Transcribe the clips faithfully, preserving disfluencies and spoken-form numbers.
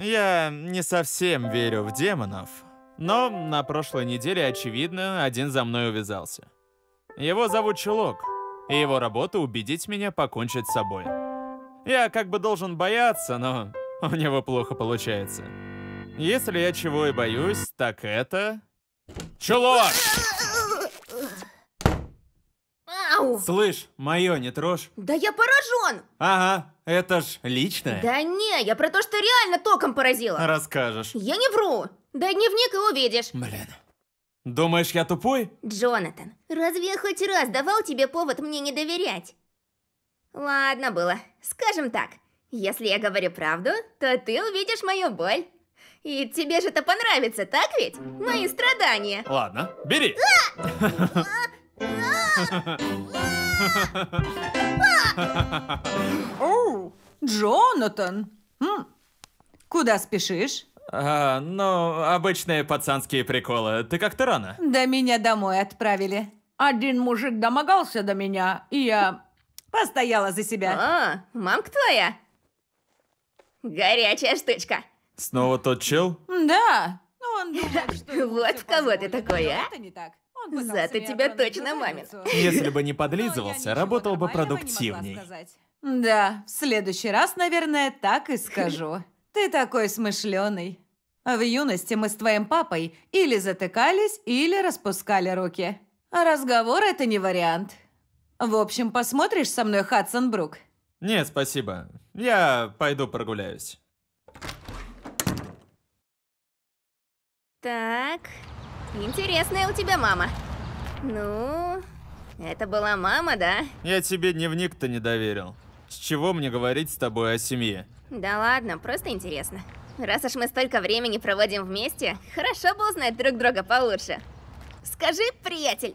Я не совсем верю в демонов, но на прошлой неделе, очевидно, один за мной увязался. Его зовут Чулок, и его работа убедить меня покончить с собой. Я как бы должен бояться, но у него плохо получается. Если я чего и боюсь, так это... Чулок! Слышь, моё, не трожь. Да я поражен. Ага, это ж личное. Да не, я про то, что реально током поразила. Расскажешь. Я не вру. Дневник и увидишь. Блин. Думаешь, я тупой? Джонатан, разве я хоть раз давал тебе повод мне не доверять? Ладно было. Скажем так, если я говорю правду, то ты увидишь мою боль. И тебе же это понравится, так ведь? Мои страдания. Ладно, бери. Оу, Джонатан, куда спешишь? А, ну, обычные пацанские приколы. Ты как-то рано. Да меня домой отправили. Один мужик домогался до меня, и я постояла за себя. О, мамка твоя? Горячая штучка. Снова тот чел? Да. Вот в кого ты такой, а? Зато тебя точно мамит. Если бы не подлизывался, работал бы продуктивней. Да, в следующий раз, наверное, так и скажу. Ты такой смышленый. В юности мы с твоим папой или затыкались, или распускали руки. А разговор это не вариант. В общем, посмотришь со мной Хадсонбрук? Нет, спасибо. Я пойду прогуляюсь. Так... Интересная у тебя мама. Ну, это была мама, да? Я тебе дневник-то не доверил. С чего мне говорить с тобой о семье? Да ладно, просто интересно. Раз уж мы столько времени проводим вместе, хорошо бы узнать друг друга получше. Скажи, приятель.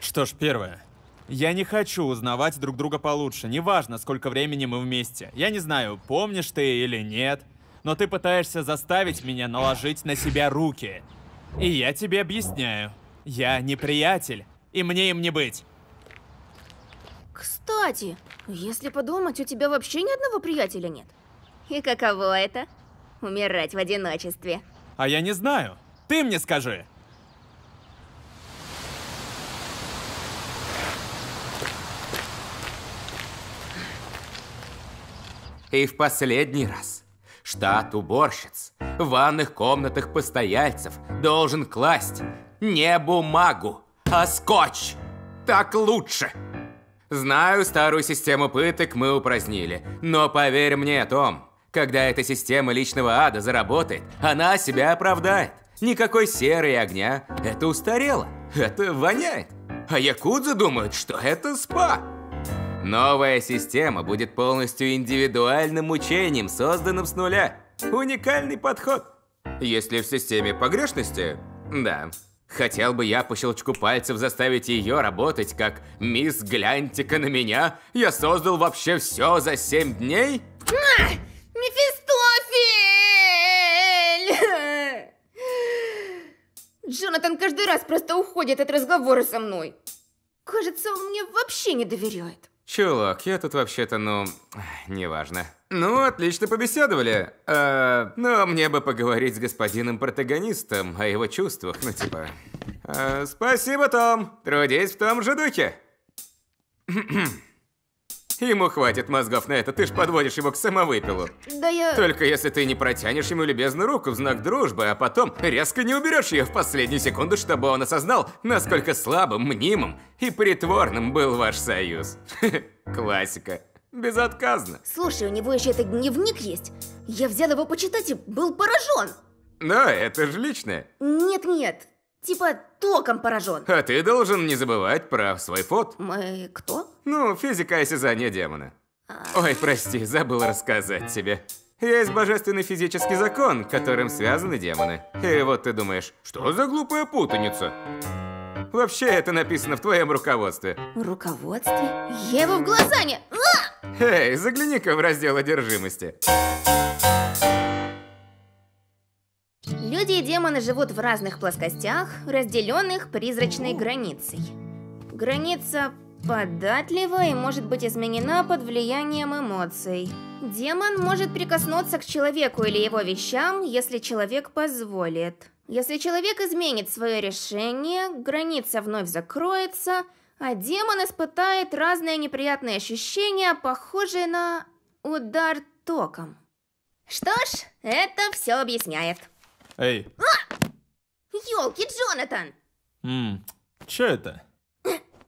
Что ж, первое. Я не хочу узнавать друг друга получше. Неважно, сколько времени мы вместе. Я не знаю, помнишь ты или нет, но ты пытаешься заставить меня наложить на себя руки. И я тебе объясняю. Я не приятель, и мне им не быть. Кстати, если подумать, у тебя вообще ни одного приятеля нет. И каково это? Умирать в одиночестве. А я не знаю. Ты мне скажи. И в последний раз. Штат уборщиц в ванных комнатах постояльцев должен класть не бумагу, а скотч. Так лучше. Знаю, старую систему пыток мы упразднили, но поверь мне, Том, когда эта система личного ада заработает, она себя оправдает. Никакой серы и огня. Это устарело. Это воняет. А якудзы думают, что это спа. Новая система будет полностью индивидуальным учением, созданным с нуля. Уникальный подход. Если в системе погрешности, да. Хотел бы я по щелчку пальцев заставить ее работать, как «Мисс, гляньте-ка на меня, я создал вообще все за семь дней». А, Мефистофель! Джонатан каждый раз просто уходит от разговора со мной. Кажется, он мне вообще не доверяет. Чулок, я тут вообще-то, ну, неважно. Ну, отлично побеседовали. А, но мне бы поговорить с господином протагонистом о его чувствах, ну типа. А, спасибо, Том. Трудись в том же духе. Ему хватит мозгов на это, ты ж подводишь его к самовыпилу. Да я... Только если ты не протянешь ему любезную руку в знак дружбы, а потом резко не уберешь ее в последнюю секунду, чтобы он осознал, насколько слабым, мнимым и притворным был ваш союз. Классика. Безотказно. Слушай, у него еще этот дневник есть. Я взял его почитать и был поражен. Да, это же личное. Нет-нет, типа током поражен. А ты должен не забывать про свой фот. Мы кто? Ну, физика осязания демона. Ой, прости, забыл рассказать тебе. Есть божественный физический закон, которым связаны демоны. И вот ты думаешь, что за глупая путаница? Вообще, это написано в твоем руководстве. Руководстве? Я его в глаза не... А! Эй, загляни-ка в раздел одержимости. Люди и демоны живут в разных плоскостях, разделенных призрачной границей. Граница... податлива и может быть изменена под влиянием эмоций. Демон может прикоснуться к человеку или его вещам, если человек позволит. Если человек изменит свое решение, граница вновь закроется, а демон испытает разные неприятные ощущения, похожие на удар током. Что ж, это все объясняет. Эй. А! Ёлки, Джонатан! Ммм, чё это?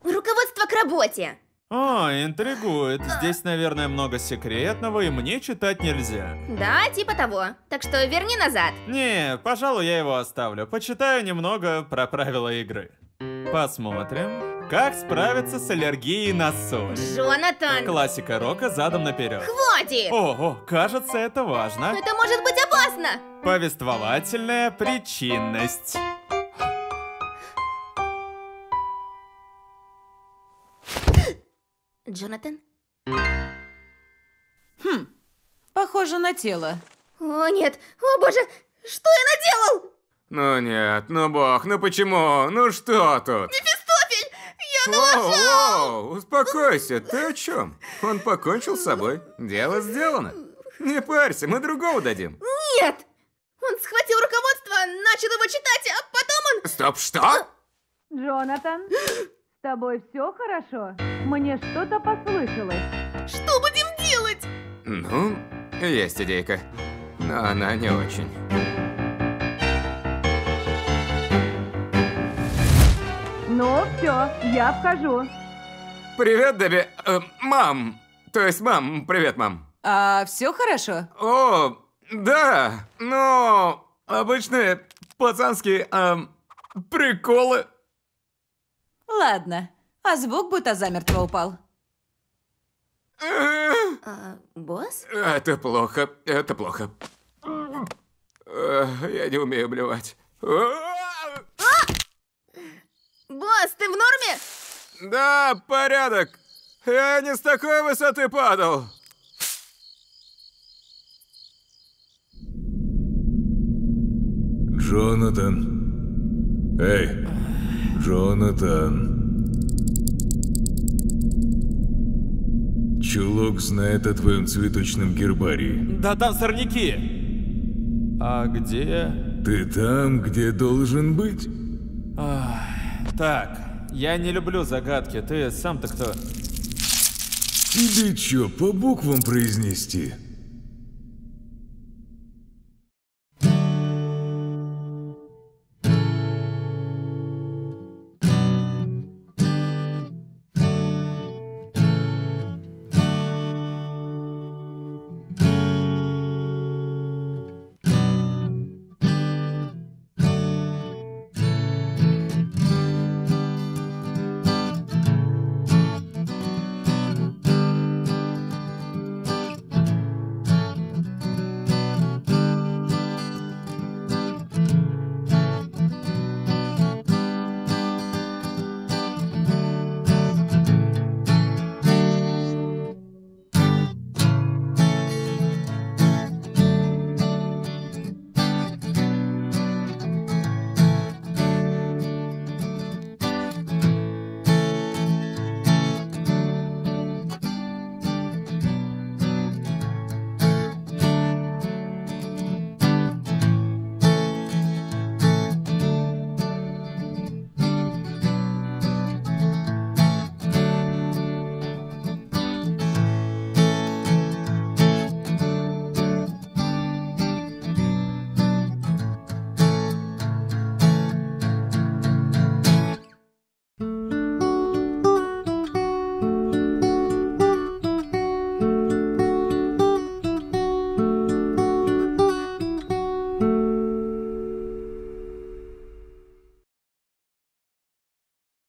Руководство к работе. О, интригует. Здесь, наверное, много секретного, и мне читать нельзя. Да, типа того. Так что верни назад. Не, пожалуй, я его оставлю. Почитаю немного про правила игры. Посмотрим, как справиться с аллергией на соль. Джонатан! Классика рока задом наперед. Хватит! Ого, кажется, это важно. Это может быть опасно! Повествовательная причинность. Джонатан? Хм, похоже на тело. О нет, о боже, что я наделал? Ну нет, ну бог, ну почему, ну что тут? Мефистофель, я налажал! Успокойся, ты о чем? Он покончил с собой, дело сделано. Не парься, мы другого дадим. Нет, он схватил руководство, начал его читать, а потом он... Стоп, что? Джонатан? С тобой все хорошо? Мне что-то послышалось. Что будем делать? Ну, есть идейка, но она не очень. Ну, все, я вхожу. Привет, Дэбби. Э, мам. То есть, мам, привет, мам. А все хорошо? О, да, но обычные пацанские э, приколы. Ладно, а звук будто замертво упал. А, босс? Это плохо, это плохо. Я не умею блевать. Босс, ты в норме? Да, порядок. Я не с такой высоты падал. Джонатан. Эй. Джонатан. Чулок знает о твоем цветочном гербарии. Да там сорняки. А где? Ты там, где должен быть. Ах, так, я не люблю загадки, ты сам-то кто? Тебе чё, по буквам произнести?